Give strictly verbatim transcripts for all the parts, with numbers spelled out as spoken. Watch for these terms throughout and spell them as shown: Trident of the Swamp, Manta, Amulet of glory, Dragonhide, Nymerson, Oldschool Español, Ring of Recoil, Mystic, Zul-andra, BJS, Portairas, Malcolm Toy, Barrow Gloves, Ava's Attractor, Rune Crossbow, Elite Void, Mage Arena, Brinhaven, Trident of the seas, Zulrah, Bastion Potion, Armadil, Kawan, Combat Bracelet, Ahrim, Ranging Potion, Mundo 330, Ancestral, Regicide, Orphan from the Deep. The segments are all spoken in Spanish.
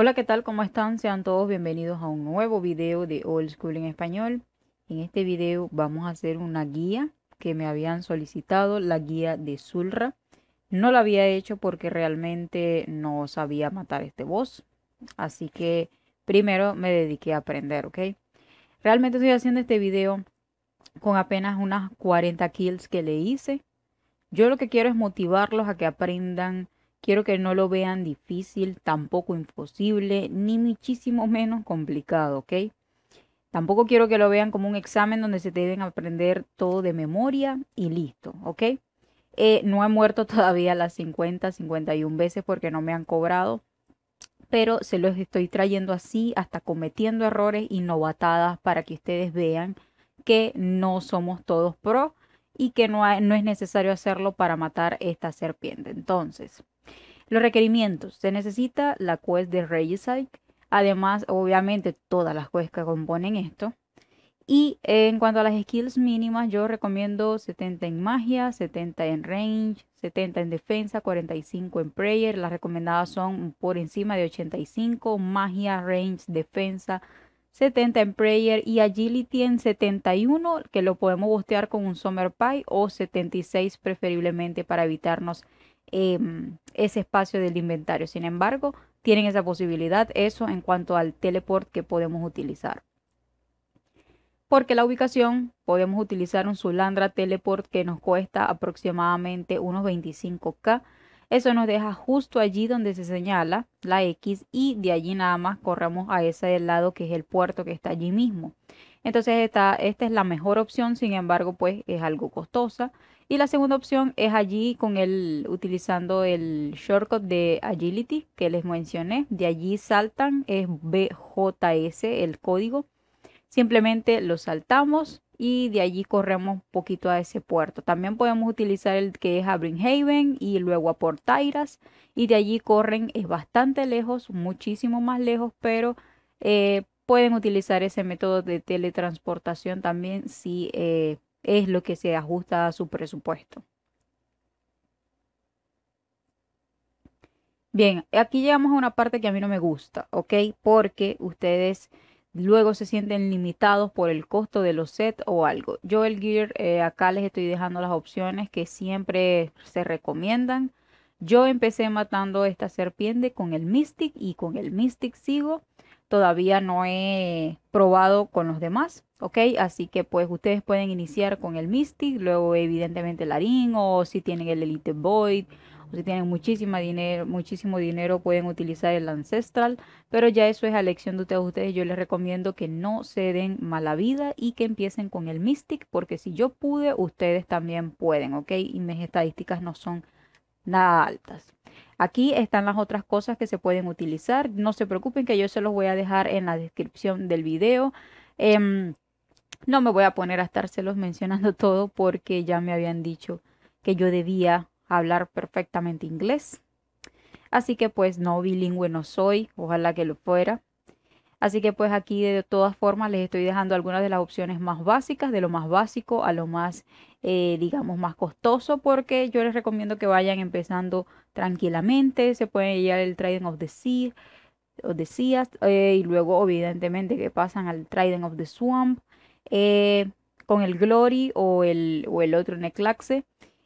Hola, ¿qué tal? ¿Cómo están? Sean todos bienvenidos a un nuevo video de Oldschool en Español. En este video vamos a hacer una guía que me habían solicitado, la guía de Zulrah. No la había hecho porque realmente no sabía matar este boss, así que primero me dediqué a aprender, ¿ok? Realmente estoy haciendo este video con apenas unas cuarenta kills que le hice. Yo lo que quiero es motivarlos a que aprendan. Quiero que no lo vean difícil, tampoco imposible, ni muchísimo menos complicado, ¿ok? Tampoco quiero que lo vean como un examen donde se deben aprender todo de memoria y listo, ¿ok? Eh, no he muerto todavía las cincuenta, cincuenta y una veces porque no me han cobrado, pero se los estoy trayendo así, hasta cometiendo errores y novatadas para que ustedes vean que no somos todos pro y que no, hay, no es necesario hacerlo para matar esta serpiente. Entonces, los requerimientos. Se necesita la quest de Regicide. Además, obviamente, todas las quests que componen esto. Y eh, en cuanto a las skills mínimas, yo recomiendo setenta en magia, setenta en range, setenta en defensa, cuarenta y cinco en prayer. Las recomendadas son por encima de ochenta y cinco, magia, range, defensa, setenta en prayer y agility en setenta y uno, que lo podemos bustear con un Summer Pie, o setenta y seis preferiblemente para evitarnos Eh, ese espacio del inventario. Sin embargo, tienen esa posibilidad, eso en cuanto al teleport que podemos utilizar. Porque la ubicación, podemos utilizar un Zul-andra teleport que nos cuesta aproximadamente unos veinticinco mil. Eso nos deja justo allí donde se señala la X y de allí nada más corramos a ese del lado que es el puerto que está allí mismo. Entonces esta, esta es la mejor opción, sin embargo pues es algo costosa. Y la segunda opción es allí con el utilizando el shortcut de Agility que les mencioné. De allí saltan, es B J S el código. Simplemente lo saltamos y de allí corremos un poquito a ese puerto. También podemos utilizar el que es a Brinhaven y luego a Portairas. Y de allí corren, es bastante lejos, muchísimo más lejos, pero eh, pueden utilizar ese método de teletransportación también si eh, es lo que se ajusta a su presupuesto. Bien, aquí llegamos a una parte que a mí no me gusta, ¿ok? Porque ustedes luego se sienten limitados por el costo de los sets o algo. Yo el gear, eh, acá les estoy dejando las opciones que siempre se recomiendan. Yo empecé matando esta serpiente con el Mystic y con el Mystic sigo. Todavía no he probado con los demás, ¿ok? Así que pues ustedes pueden iniciar con el Mystic, luego evidentemente el Ahrim, o si tienen el Elite Void, o si tienen muchísima dinero, muchísimo dinero pueden utilizar el Ancestral, pero ya eso es a elección de ustedes. Ustedes yo les recomiendo que no se den mala vida y que empiecen con el Mystic, porque si yo pude, ustedes también pueden, ¿ok? Y mis estadísticas no son nada altas. Aquí están las otras cosas que se pueden utilizar. No se preocupen que yo se los voy a dejar en la descripción del video. Eh, no me voy a poner a estárselos mencionando todo porque ya me habían dicho que yo debía hablar perfectamente inglés. Así que pues no, bilingüe no soy, ojalá que lo fuera. Así que pues aquí de todas formas les estoy dejando algunas de las opciones más básicas, de lo más básico a lo más, eh, digamos, más costoso, porque yo les recomiendo que vayan empezando tranquilamente. Se pueden llevar el Trident of the Sea, of the Sea eh, y luego evidentemente que pasan al Trident of the Swamp, eh, con el Glory o el, o el otro Neclaxe.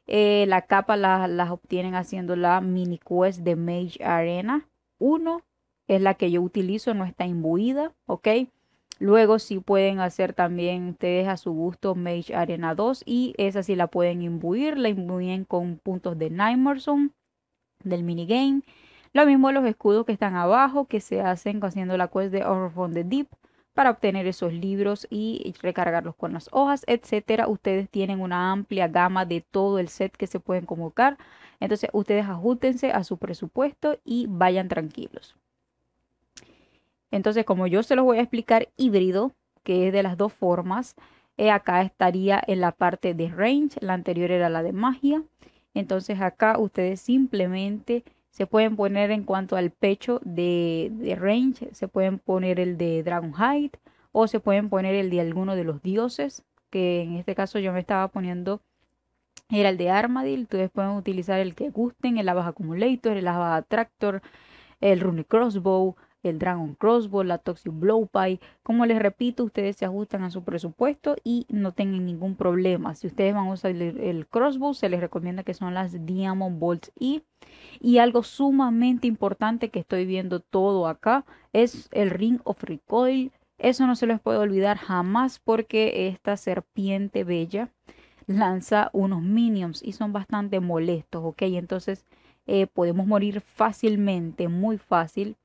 Eh, la capa las la obtienen haciendo la mini quest de Mage Arena uno. Es la que yo utilizo, no está imbuida, ¿ok? Luego sí pueden hacer también ustedes a su gusto Mage Arena dos y esa sí la pueden imbuir, la imbuyen con puntos de Nymerson del minigame. Lo mismo los escudos que están abajo que se hacen haciendo la quest de Orphan from the Deep para obtener esos libros y recargarlos con las hojas, etcétera. Ustedes tienen una amplia gama de todo el set que se pueden convocar. Entonces ustedes ajútense a su presupuesto y vayan tranquilos. Entonces, como yo se los voy a explicar híbrido, que es de las dos formas, eh, acá estaría en la parte de range, la anterior era la de magia. Entonces acá ustedes simplemente se pueden poner en cuanto al pecho de, de range, se pueden poner el de Dragonhide o se pueden poner el de alguno de los dioses, que en este caso yo me estaba poniendo, era el de Armadil. Ustedes pueden utilizar el que gusten, el Ava's Accumulator, el Ava's Attractor, el Rune Crossbow, el Dragon Crossbow, la Toxic Blowpipe. Como les repito, ustedes se ajustan a su presupuesto y no tengan ningún problema. Si ustedes van a usar el, el Crossbow, se les recomienda que son las Diamond Bolts. Y, y algo sumamente importante que estoy viendo todo acá es el Ring of Recoil. Eso no se les puede olvidar jamás, porque esta serpiente bella lanza unos minions y son bastante molestos, ¿ok? Entonces eh, podemos morir fácilmente, muy fácil,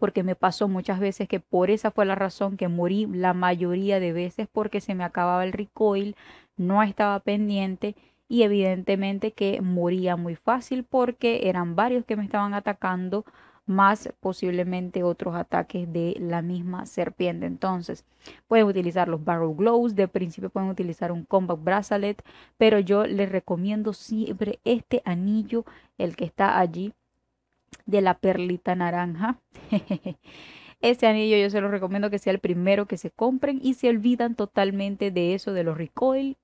porque me pasó muchas veces que por esa fue la razón que morí la mayoría de veces, porque se me acababa el recoil, no estaba pendiente y evidentemente que moría muy fácil porque eran varios que me estaban atacando, más posiblemente otros ataques de la misma serpiente. Entonces pueden utilizar los Barrow Gloves, de principio pueden utilizar un Combat Bracelet, pero yo les recomiendo siempre este anillo, el que está allí de la perlita naranja. Este anillo yo se los recomiendo que sea el primero que se compren y se olvidan totalmente de eso de los recoil.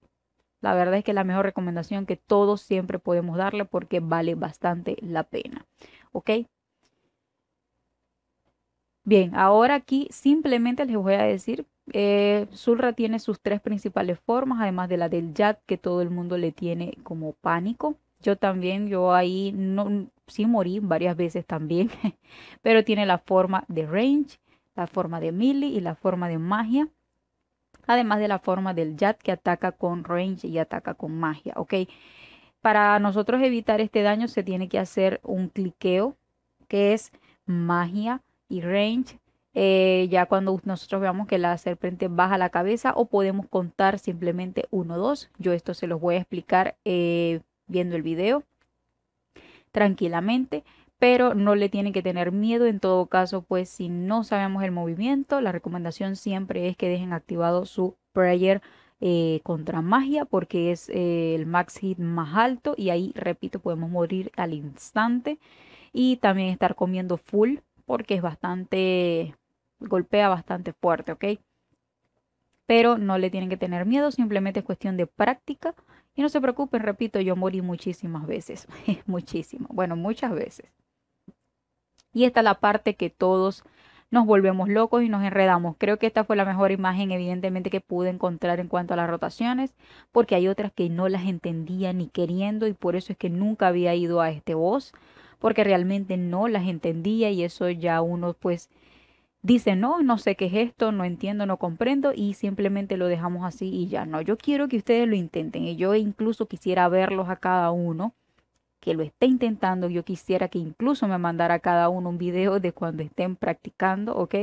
La verdad es que es la mejor recomendación que todos siempre podemos darle, porque vale bastante la pena, ¿ok? Bien, ahora aquí simplemente les voy a decir, eh, Zulrah tiene sus tres principales formas, además de la del Jad, que todo el mundo le tiene como pánico. Yo también, yo ahí no, sí morí varias veces también, pero tiene la forma de range, la forma de melee y la forma de magia. Además de la forma del Jad, que ataca con range y ataca con magia, ¿ok? Para nosotros evitar este daño se tiene que hacer un cliqueo, que es magia y range, eh, ya cuando nosotros veamos que la serpiente baja la cabeza, o podemos contar simplemente uno, dos. Yo esto se los voy a explicar eh, viendo el video tranquilamente, pero no le tienen que tener miedo. En todo caso, pues si no sabemos el movimiento, la recomendación siempre es que dejen activado su prayer eh, contra magia, porque es eh, el max hit más alto y ahí, repito, podemos morir al instante, y también estar comiendo full, porque es bastante, golpea bastante fuerte, ¿ok? Pero no le tienen que tener miedo, simplemente es cuestión de práctica. Y no se preocupen, repito, yo morí muchísimas veces, muchísimas, bueno, muchas veces. Y esta es la parte que todos nos volvemos locos y nos enredamos. Creo que esta fue la mejor imagen, evidentemente, que pude encontrar en cuanto a las rotaciones, porque hay otras que no las entendía ni queriendo, y por eso es que nunca había ido a este boss, porque realmente no las entendía, y eso ya uno pues dice, no, no sé qué es esto, no entiendo, no comprendo, y simplemente lo dejamos así y ya. No, yo quiero que ustedes lo intenten, y yo incluso quisiera verlos a cada uno que lo esté intentando. Yo quisiera que incluso me mandara a cada uno un video de cuando estén practicando, ¿ok?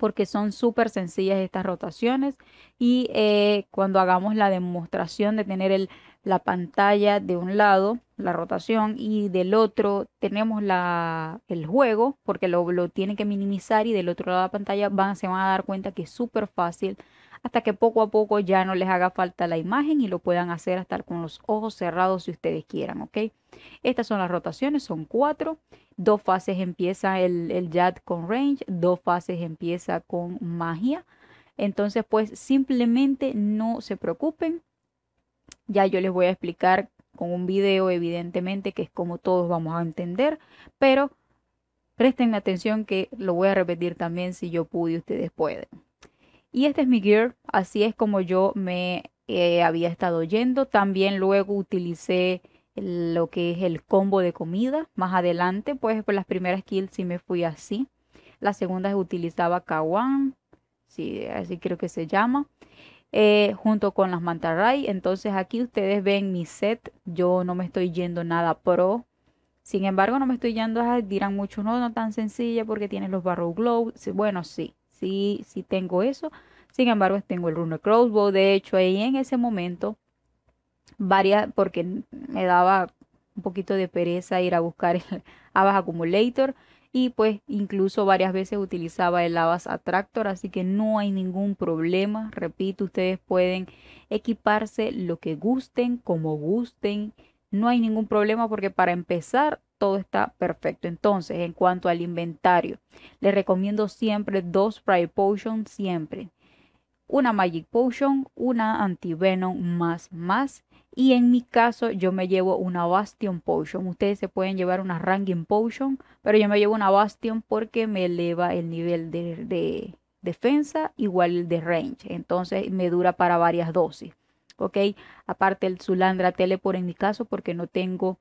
Porque son súper sencillas estas rotaciones, y eh, cuando hagamos la demostración de tener el, la pantalla de un lado, la rotación, y del otro tenemos la, el juego, porque lo, lo tienen que minimizar, y del otro lado de la pantalla van, se van a dar cuenta que es súper fácil, hasta que poco a poco ya no les haga falta la imagen y lo puedan hacer hasta con los ojos cerrados si ustedes quieran, ¿ok? Estas son las rotaciones, son cuatro. Dos fases empieza el, el Jad con range, dos fases empieza con magia. Entonces pues simplemente no se preocupen. Ya yo les voy a explicar con un video, evidentemente, que es como todos vamos a entender, pero presten atención que lo voy a repetir también, si yo pude, ustedes pueden. Y este es mi gear, así es como yo me eh, había estado yendo. También luego utilicé lo que es el combo de comida. Más adelante, pues por las primeras kills sí me fui así. Las segundas utilizaba Kawan, sí, así creo que se llama, eh, junto con las Manta. Entonces aquí ustedes ven mi set, yo no me estoy yendo nada pro. Sin embargo, no me estoy yendo, a, dirán muchos, no, no tan sencilla porque tienes los Barrow Gloves. Bueno, sí. Sí, sí tengo eso. Sin embargo, tengo el Rune Crossbow. De hecho, ahí en ese momento, varias, porque me daba un poquito de pereza ir a buscar el Ava's Accumulator. Y pues incluso varias veces utilizaba el Ava's Attractor. Así que no hay ningún problema. Repito, ustedes pueden equiparse lo que gusten, como gusten. No hay ningún problema, porque para empezar todo está perfecto. Entonces, en cuanto al inventario, les recomiendo siempre dos Pride Potions, siempre. una Magic Potion, una Antivenom más más. Y en mi caso yo me llevo una Bastion Potion. Ustedes se pueden llevar una Ranging Potion, pero yo me llevo una Bastion porque me eleva el nivel de, de defensa, igual el de range. Entonces me dura para varias dosis. Ok, aparte el Zul-andra Teleport en mi caso porque no tengo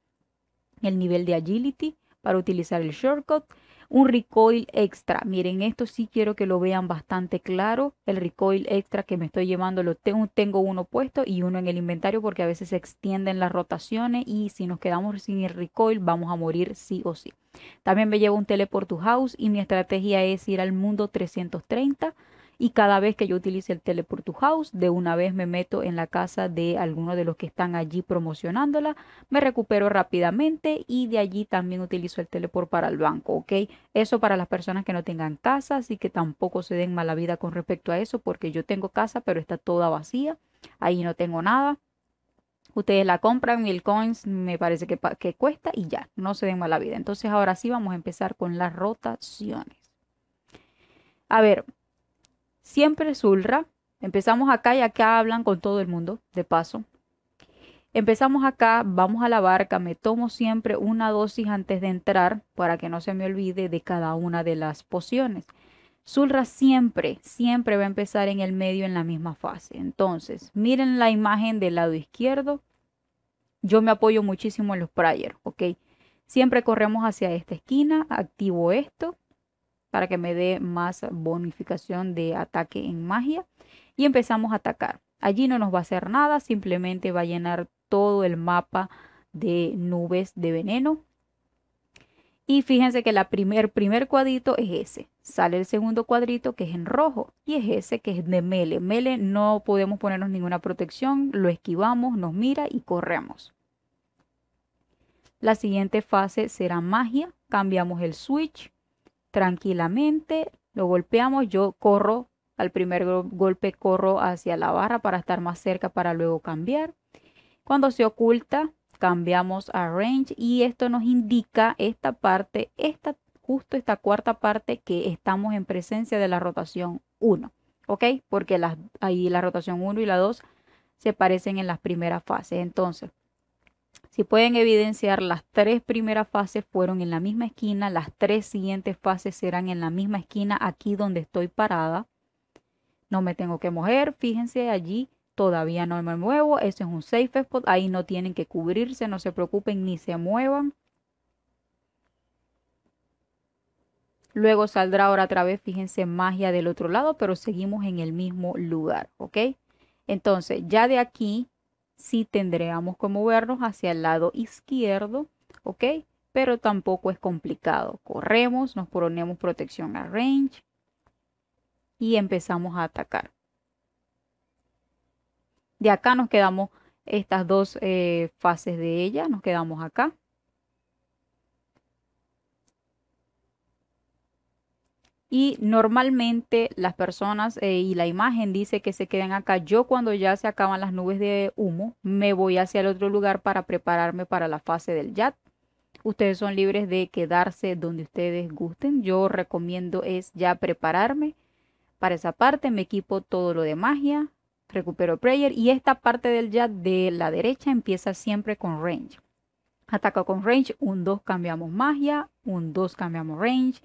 el nivel de Agility para utilizar el Shortcut. Un recoil extra, miren, esto sí quiero que lo vean bastante claro. El recoil extra que me estoy llevando, lo tengo, tengo uno puesto y uno en el inventario porque a veces se extienden las rotaciones y si nos quedamos sin el recoil vamos a morir sí o sí. También me llevo un Teleport to House y mi estrategia es ir al Mundo trescientos treinta y cada vez que yo utilice el Teleport to House, de una vez me meto en la casa de alguno de los que están allí promocionándola, me recupero rápidamente y de allí también utilizo el Teleport para el banco, ¿ok? Eso para las personas que no tengan casa, así que tampoco se den mala vida con respecto a eso, porque yo tengo casa, pero está toda vacía, ahí no tengo nada. Ustedes la compran, mil coins me parece que, que cuesta y ya, no se den mala vida. Entonces ahora sí vamos a empezar con las rotaciones. A ver... Siempre Zulrah, empezamos acá y acá hablan con todo el mundo, de paso. Empezamos acá, vamos a la barca, me tomo siempre una dosis antes de entrar para que no se me olvide de cada una de las pociones. Zulrah siempre, siempre va a empezar en el medio en la misma fase. Entonces, miren la imagen del lado izquierdo. Yo me apoyo muchísimo en los priors, ¿ok? Siempre corremos hacia esta esquina, activo esto para que me dé más bonificación de ataque en magia. Y empezamos a atacar. Allí no nos va a hacer nada. Simplemente va a llenar todo el mapa de nubes de veneno. Y fíjense que el primer, primer cuadrito es ese. Sale el segundo cuadrito que es en rojo. Y es ese que es de melee. Melee no podemos ponernos ninguna protección. Lo esquivamos, nos mira y corremos. La siguiente fase será magia. Cambiamos el switch. Tranquilamente, lo golpeamos, yo corro, al primer golpe corro hacia la barra para estar más cerca para luego cambiar. Cuando se oculta, cambiamos a range y esto nos indica esta parte, esta, justo esta cuarta parte que estamos en presencia de la rotación uno, ¿ok? Porque la, ahí la rotación uno y la dos se parecen en las primeras fases, entonces... Si pueden evidenciar, las tres primeras fases fueron en la misma esquina, las tres siguientes fases serán en la misma esquina, aquí donde estoy parada. No me tengo que mover, fíjense allí, todavía no me muevo, eso es un safe spot, ahí no tienen que cubrirse, no se preocupen ni se muevan. Luego saldrá ahora otra vez, fíjense, magia del otro lado, pero seguimos en el mismo lugar, ¿ok? Entonces, ya de aquí... Sí tendríamos que movernos hacia el lado izquierdo, ¿ok? Pero tampoco es complicado. Corremos, nos ponemos protección a range y empezamos a atacar. De acá nos quedamos estas dos eh, fases de ella, nos quedamos acá. Y normalmente las personas eh, y la imagen dice que se quedan acá. Yo cuando ya se acaban las nubes de humo, me voy hacia el otro lugar para prepararme para la fase del Jad. Ustedes son libres de quedarse donde ustedes gusten. Yo recomiendo es ya prepararme para esa parte. Me equipo todo lo de magia, recupero prayer. Y esta parte del Jad de la derecha empieza siempre con range. Ataca con range, un dos cambiamos magia, un dos cambiamos range.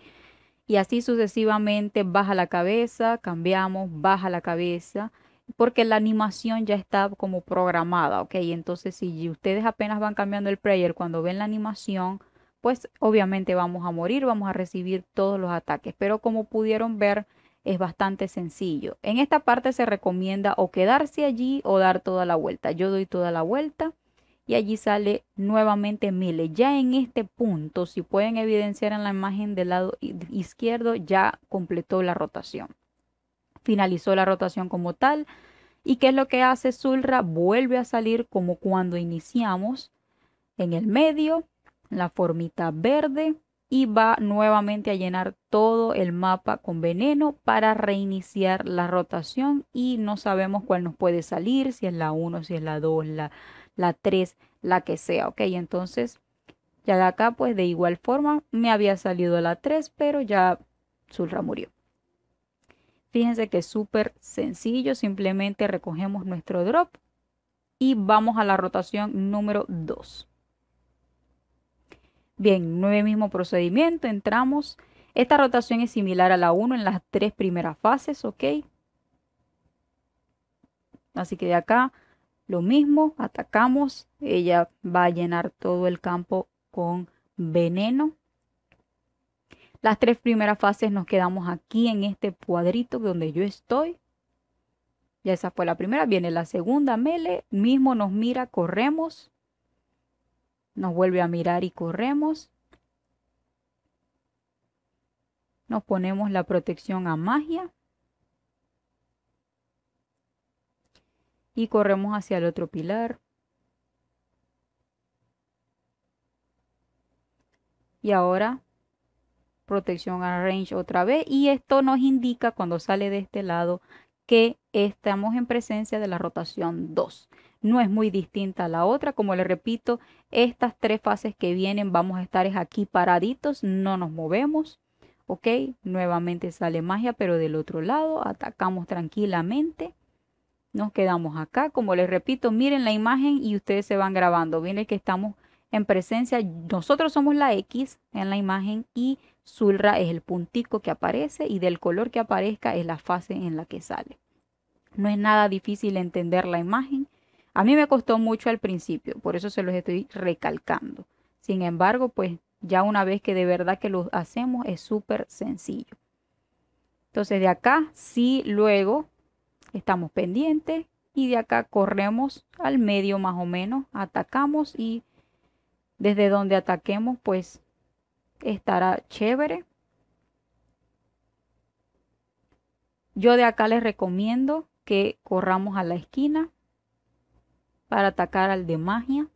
Y así sucesivamente, baja la cabeza, cambiamos, baja la cabeza, porque la animación ya está como programada, ¿ok? Entonces, si ustedes apenas van cambiando el player, cuando ven la animación, pues obviamente vamos a morir, vamos a recibir todos los ataques. Pero como pudieron ver, es bastante sencillo. En esta parte se recomienda o quedarse allí o dar toda la vuelta. Yo doy toda la vuelta. Y allí sale nuevamente melee. Ya en este punto, si pueden evidenciar en la imagen del lado izquierdo, ya completó la rotación. Finalizó la rotación como tal. ¿Y qué es lo que hace Zulrah? Vuelve a salir como cuando iniciamos en el medio, la formita verde. Y va nuevamente a llenar todo el mapa con veneno para reiniciar la rotación. Y no sabemos cuál nos puede salir, si es la uno, si es la dos, la... la tres, la que sea, ok, entonces ya de acá pues de igual forma me había salido la tres, pero ya Zulrah murió. Fíjense que es súper sencillo, simplemente recogemos nuestro drop y vamos a la rotación número dos. Bien, nueve mismo procedimiento, entramos. Esta rotación es similar a la uno en las tres primeras fases, ¿ok? Así que de acá lo mismo, atacamos, ella va a llenar todo el campo con veneno. Las tres primeras fases nos quedamos aquí en este cuadrito donde yo estoy. Ya esa fue la primera, viene la segunda melee, mismo nos mira, corremos. Nos vuelve a mirar y corremos. Nos ponemos la protección a magia. Y corremos hacia el otro pilar. Y ahora protección a range otra vez, y esto nos indica cuando sale de este lado que estamos en presencia de la rotación dos. No es muy distinta a la otra, como les repito, estas tres fases que vienen vamos a estar aquí paraditos, no nos movemos, ok. Nuevamente sale magia, pero del otro lado atacamos tranquilamente, nos quedamos acá. Como les repito, miren la imagen y ustedes se van grabando, viene que estamos en presencia, nosotros somos la X en la imagen y Zulrah es el puntico que aparece, y del color que aparezca es la fase en la que sale. No es nada difícil entender la imagen. A mí me costó mucho al principio, por eso se los estoy recalcando. Sin embargo, pues ya una vez que de verdad que lo hacemos es súper sencillo. Entonces de acá sí luego estamos pendientes y de acá corremos al medio más o menos, atacamos y desde donde ataquemos pues estará chévere. Yo de acá les recomiendo que corramos a la esquina para atacar al de magia,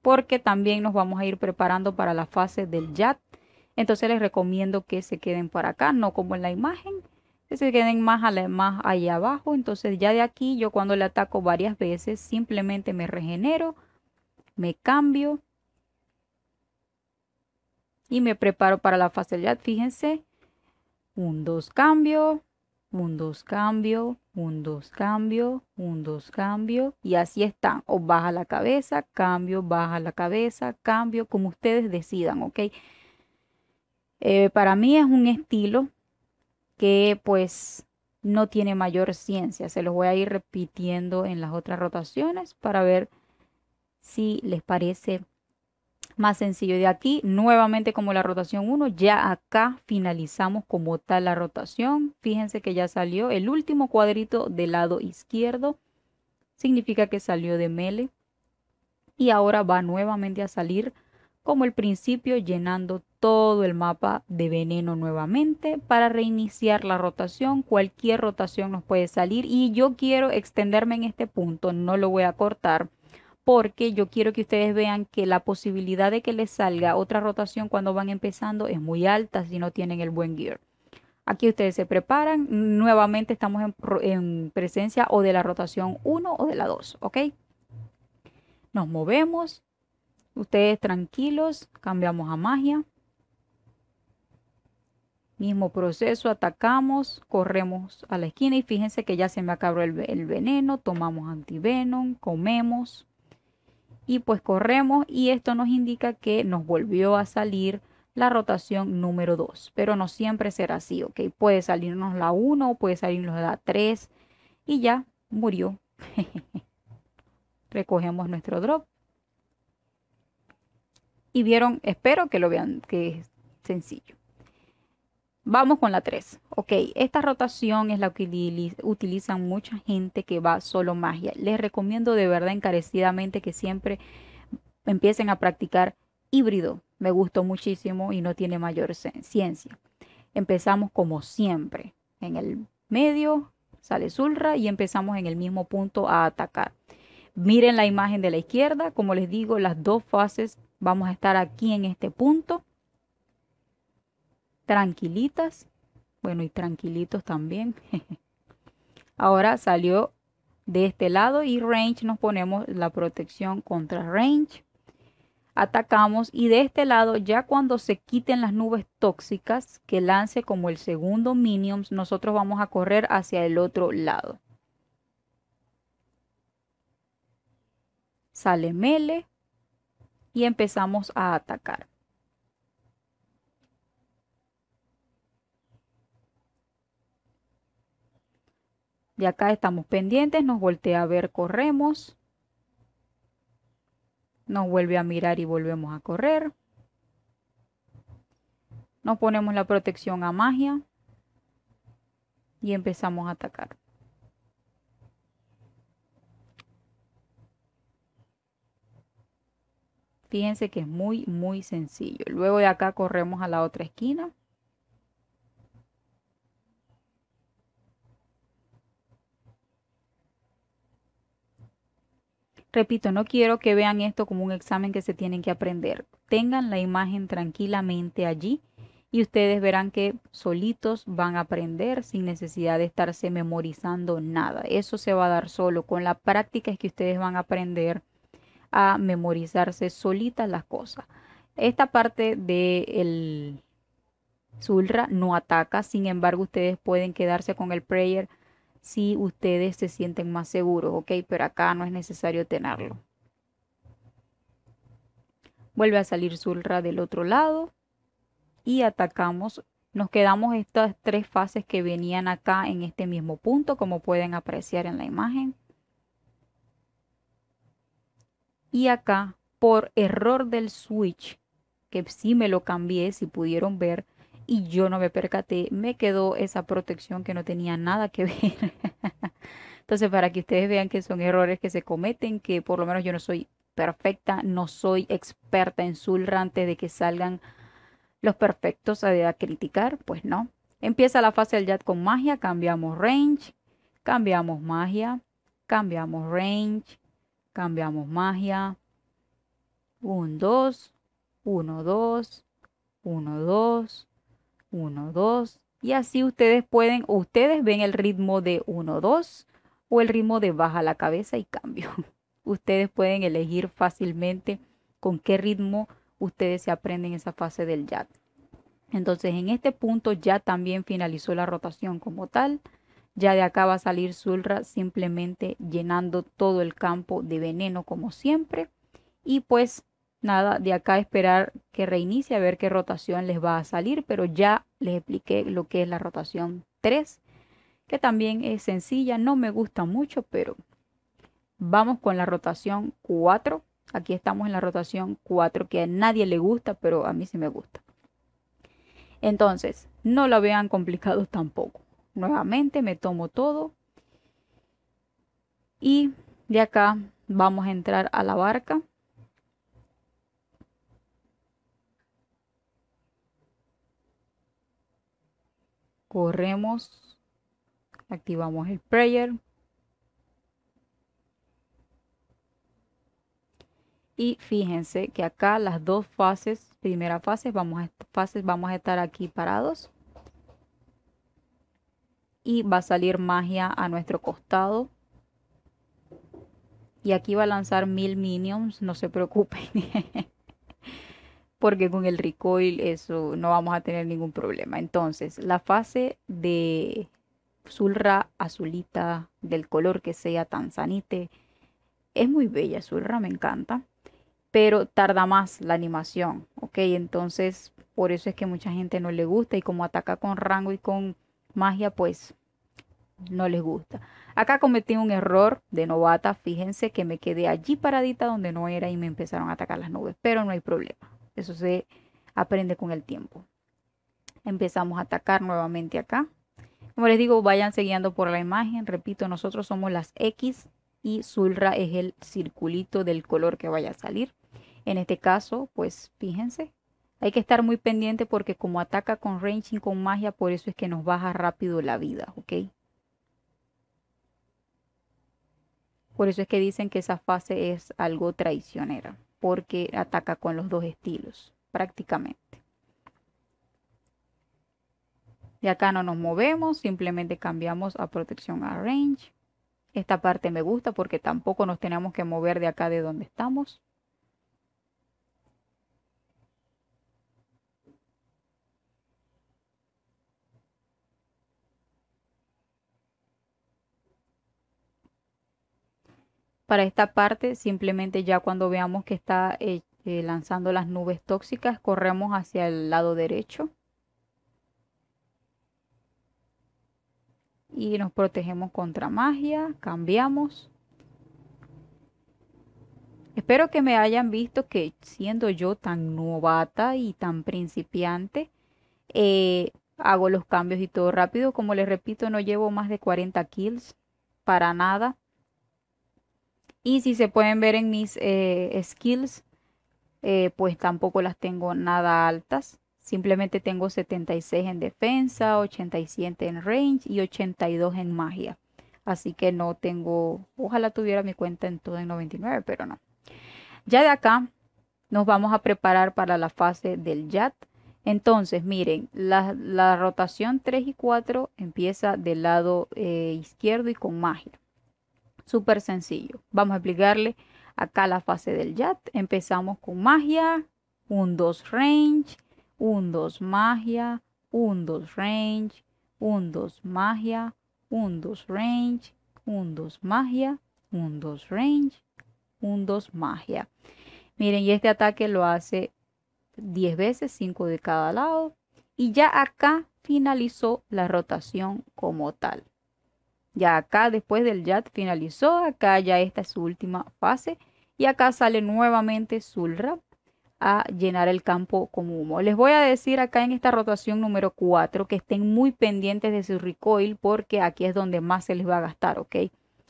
porque también nos vamos a ir preparando para la fase del Jad. Entonces les recomiendo que se queden para acá, no como en la imagen, que se queden más, a la, más allá abajo. Entonces ya de aquí yo cuando le ataco varias veces simplemente me regenero, me cambio y me preparo para la fase del Jad. Fíjense, un dos cambio, un dos cambio, un dos cambio, un dos cambio, y así están. O baja la cabeza, cambio, baja la cabeza, cambio, como ustedes decidan, ¿ok? Eh, para mí es un estilo que pues no tiene mayor ciencia. Se los voy a ir repitiendo en las otras rotaciones para ver si les parece más sencillo. De aquí, nuevamente como la rotación uno, ya acá finalizamos como tal la rotación. Fíjense que ya salió el último cuadrito del lado izquierdo, significa que salió de melee, y ahora va nuevamente a salir como el principio, llenando todo el mapa de veneno nuevamente para reiniciar la rotación. Cualquier rotación nos puede salir, y yo quiero extenderme en este punto, no lo voy a cortar, porque yo quiero que ustedes vean que la posibilidad de que les salga otra rotación cuando van empezando es muy alta si no tienen el buen gear. Aquí ustedes se preparan, nuevamente estamos en, en presencia o de la rotación uno o de la dos, ¿ok? Nos movemos, ustedes tranquilos, cambiamos a magia. Mismo proceso, atacamos, corremos a la esquina y fíjense que ya se me acabó el, el veneno, tomamos antivenom, comemos. Y pues corremos y esto nos indica que nos volvió a salir la rotación número dos. Pero no siempre será así, ¿ok? Puede salirnos la uno, puede salirnos la tres y ya murió. Recogemos nuestro drop. Y vieron, espero que lo vean, que es sencillo. Vamos con la tres, ok. Esta rotación es la que utilizan mucha gente que va solo magia. Les recomiendo de verdad encarecidamente que siempre empiecen a practicar híbrido. Me gustó muchísimo y no tiene mayor ciencia. Empezamos como siempre, en el medio sale Zulrah y empezamos en el mismo punto a atacar. Miren la imagen de la izquierda, como les digo, las dos fases vamos a estar aquí en este punto. Tranquilitas, bueno, y tranquilitos también. Ahora salió de este lado y range, nos ponemos la protección contra range. atacamos, y de este lado, ya cuando se quiten las nubes tóxicas que lance como el segundo minions, nosotros vamos a correr hacia el otro lado. Sale melee y empezamos a atacar. De acá estamos pendientes, nos voltea a ver, corremos. Nos vuelve a mirar y volvemos a correr. Nos ponemos la protección a magia. Y empezamos a atacar. Fíjense que es muy, muy sencillo. Luego de acá corremos a la otra esquina. Repito, no quiero que vean esto como un examen que se tienen que aprender. Tengan la imagen tranquilamente allí y ustedes verán que solitos van a aprender sin necesidad de estarse memorizando nada. Eso se va a dar solo. Con la práctica es que ustedes van a aprender a memorizarse solitas las cosas. Esta parte del Zulrah no ataca, sin embargo ustedes pueden quedarse con el prayer si ustedes se sienten más seguros, ok, pero acá no es necesario tenerlo. Vuelve a salir Zulrah del otro lado y atacamos. Nos quedamos estas tres fases que venían acá en este mismo punto, como pueden apreciar en la imagen. Y acá, por error del switch, que sí me lo cambié, si pudieron ver, y yo no me percaté, me quedó esa protección que no tenía nada que ver. Entonces, para que ustedes vean que son errores que se cometen, que por lo menos yo no soy perfecta, no soy experta en Zulrah antes de que salgan los perfectos a, a criticar, pues no. Empieza la fase del Jad con magia, cambiamos range, cambiamos magia, cambiamos range, cambiamos magia. uno, dos, uno, dos, uno, dos, uno, dos, y así ustedes pueden, o ustedes ven el ritmo de uno, dos o el ritmo de baja la cabeza y cambio. Ustedes pueden elegir fácilmente con qué ritmo ustedes se aprenden esa fase del Jad. Entonces en este punto ya también finalizó la rotación como tal. Ya de acá va a salir Zulrah simplemente llenando todo el campo de veneno como siempre. Y pues nada, de acá esperar que reinicie a ver qué rotación les va a salir, pero ya les expliqué lo que es la rotación tres, que también es sencilla, no me gusta mucho, pero vamos con la rotación cuatro. Aquí estamos en la rotación cuatro, que a nadie le gusta, pero a mí sí me gusta. Entonces, no la vean complicado tampoco. Nuevamente me tomo todo y de acá vamos a entrar a la barca. Corremos, activamos el prayer y fíjense que acá las dos fases, primera fase, vamos a, fases, vamos a estar aquí parados y va a salir magia a nuestro costado y aquí va a lanzar mil minions, no se preocupen porque con el recoil eso no vamos a tener ningún problema. Entonces, la fase de Zulrah azulita, del color que sea, tanzanite, es muy bella. Zulrah me encanta, pero tarda más la animación, ¿ok? Entonces, por eso es que mucha gente no le gusta y como ataca con rango y con magia, pues no les gusta. Acá cometí un error de novata, fíjense que me quedé allí paradita donde no era y me empezaron a atacar las nubes, pero no hay problema. Eso se aprende con el tiempo. Empezamos a atacar nuevamente acá. Como les digo, vayan siguiendo por la imagen. Repito, nosotros somos las X y Zulrah es el circulito del color que vaya a salir. En este caso, pues fíjense, hay que estar muy pendiente porque como ataca con ranging, con magia, por eso es que nos baja rápido la vida, ¿ok? Por eso es que dicen que esa fase es algo traicionera, porque ataca con los dos estilos, prácticamente. De acá no nos movemos, simplemente cambiamos a protección a range. Esta parte me gusta porque tampoco nos tenemos que mover de acá de donde estamos. Para esta parte, simplemente ya cuando veamos que está eh, eh, lanzando las nubes tóxicas, corremos hacia el lado derecho. Y nos protegemos contra magia, cambiamos. Espero que me hayan visto que siendo yo tan novata y tan principiante, eh, hago los cambios y todo rápido. Como les repito, no llevo más de cuarenta kills para nada. Y si se pueden ver en mis eh, skills, eh, pues tampoco las tengo nada altas. Simplemente tengo setenta y seis en defensa, ochenta y siete en range y ochenta y dos en magia. Así que no tengo, ojalá tuviera mi cuenta en todo en noventa y nueve, pero no. Ya de acá nos vamos a preparar para la fase del Jad. Entonces, miren, la, la rotación tres y cuatro empieza del lado eh, izquierdo y con magia. Súper sencillo. Vamos a explicarle acá la fase del Jad. Empezamos con magia, uno dos range, uno dos magia, uno dos range, uno dos magia, uno dos range, uno dos magia, uno dos range, uno dos magia. Miren, y este ataque lo hace diez veces, cinco de cada lado. Y ya acá finalizó la rotación como tal. Ya acá, después del Jad, finalizó. Acá ya esta es su última fase. Y acá sale nuevamente Zulrah a llenar el campo con humo. Les voy a decir acá en esta rotación número cuatro que estén muy pendientes de su recoil, porque aquí es donde más se les va a gastar, ¿ok?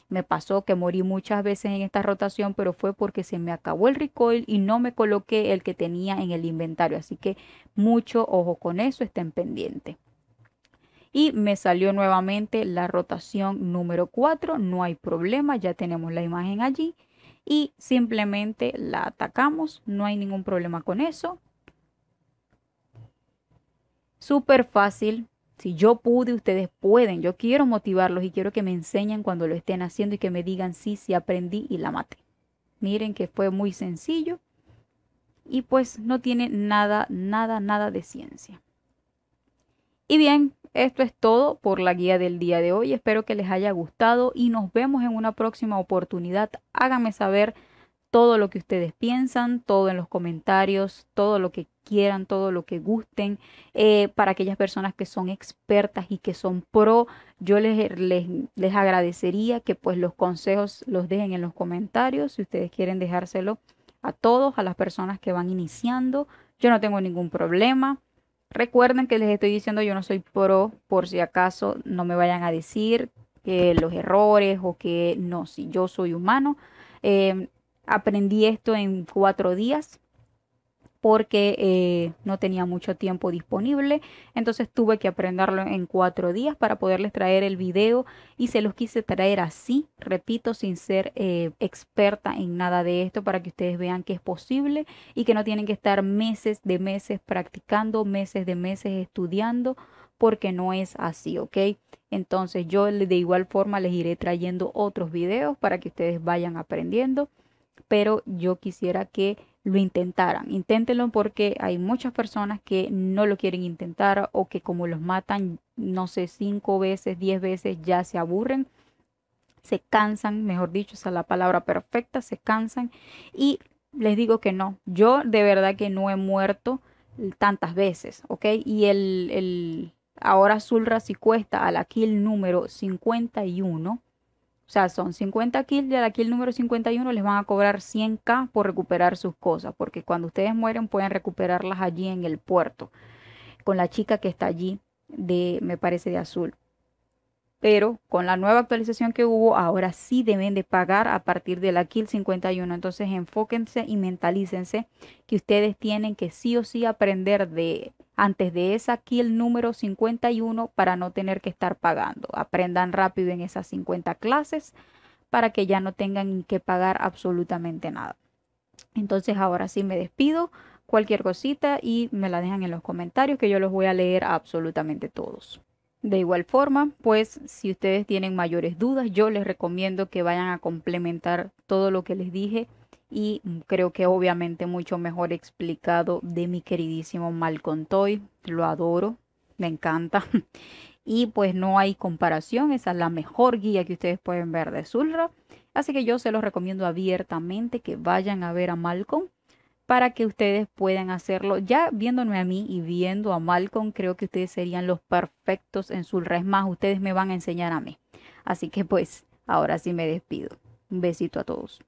Me pasó que morí muchas veces en esta rotación, pero fue porque se me acabó el recoil y no me coloqué el que tenía en el inventario. Así que mucho ojo con eso, estén pendientes. Y me salió nuevamente la rotación número cuatro, no hay problema, ya tenemos la imagen allí. Y simplemente la atacamos, no hay ningún problema con eso. Súper fácil, si yo pude, ustedes pueden. Yo quiero motivarlos y quiero que me enseñen cuando lo estén haciendo y que me digan sí, sí aprendí y la maté. Miren que fue muy sencillo y pues no tiene nada, nada, nada de ciencia. Y bien, esto es todo por la guía del día de hoy. Espero que les haya gustado y nos vemos en una próxima oportunidad. Háganme saber todo lo que ustedes piensan, todo en los comentarios, todo lo que quieran, todo lo que gusten. Eh, para aquellas personas que son expertas y que son pro, yo les, les, les agradecería que pues los consejos los dejen en los comentarios. Si ustedes quieren dejárselo a todos, a las personas que van iniciando, yo no tengo ningún problema. Recuerden que les estoy diciendo yo no soy pro, por si acaso no me vayan a decir que los errores o que no, si yo soy humano. Eh, aprendí esto en cuatro días porque eh, no tenía mucho tiempo disponible. Entonces tuve que aprenderlo en cuatro días para poderles traer el video y se los quise traer así, repito, sin ser eh, experta en nada de esto, para que ustedes vean que es posible y que no tienen que estar meses de meses practicando, meses de meses estudiando, porque no es así, ¿ok? Entonces yo de igual forma les iré trayendo otros videos para que ustedes vayan aprendiendo, pero yo quisiera que lo intentaran. Inténtenlo, porque hay muchas personas que no lo quieren intentar o que como los matan, no sé, cinco veces, diez veces, ya se aburren, se cansan, mejor dicho, esa es la palabra perfecta, se cansan. Y les digo que no, yo de verdad que no he muerto tantas veces, ¿ok? Y el, el ahora Zulrah sí cuesta a la kill número cincuenta y uno. O sea, son cincuenta kills, y aquí el número cincuenta y uno les van a cobrar cien k por recuperar sus cosas. Porque cuando ustedes mueren pueden recuperarlas allí en el puerto. Con la chica que está allí, de me parece de azul. Pero con la nueva actualización que hubo, ahora sí deben de pagar a partir de la kill cincuenta y uno. Entonces enfóquense y mentalícense que ustedes tienen que sí o sí aprender de antes de esa kill número cincuenta y uno para no tener que estar pagando. Aprendan rápido en esas cincuenta clases para que ya no tengan que pagar absolutamente nada. Entonces ahora sí me despido. Cualquier cosita y me la dejan en los comentarios, que yo los voy a leer a absolutamente todos. De igual forma, pues si ustedes tienen mayores dudas, yo les recomiendo que vayan a complementar todo lo que les dije, y creo que obviamente mucho mejor explicado de mi queridísimo Malcolm Toy. Lo adoro, me encanta. Y pues no hay comparación, esa es la mejor guía que ustedes pueden ver de Zulrah. Así que yo se los recomiendo abiertamente que vayan a ver a Malcolm para que ustedes puedan hacerlo. Ya viéndome a mí y viendo a Malcolm, creo que ustedes serían los perfectos en Zulrah. Es más, ustedes me van a enseñar a mí. Así que pues, ahora sí me despido. Un besito a todos.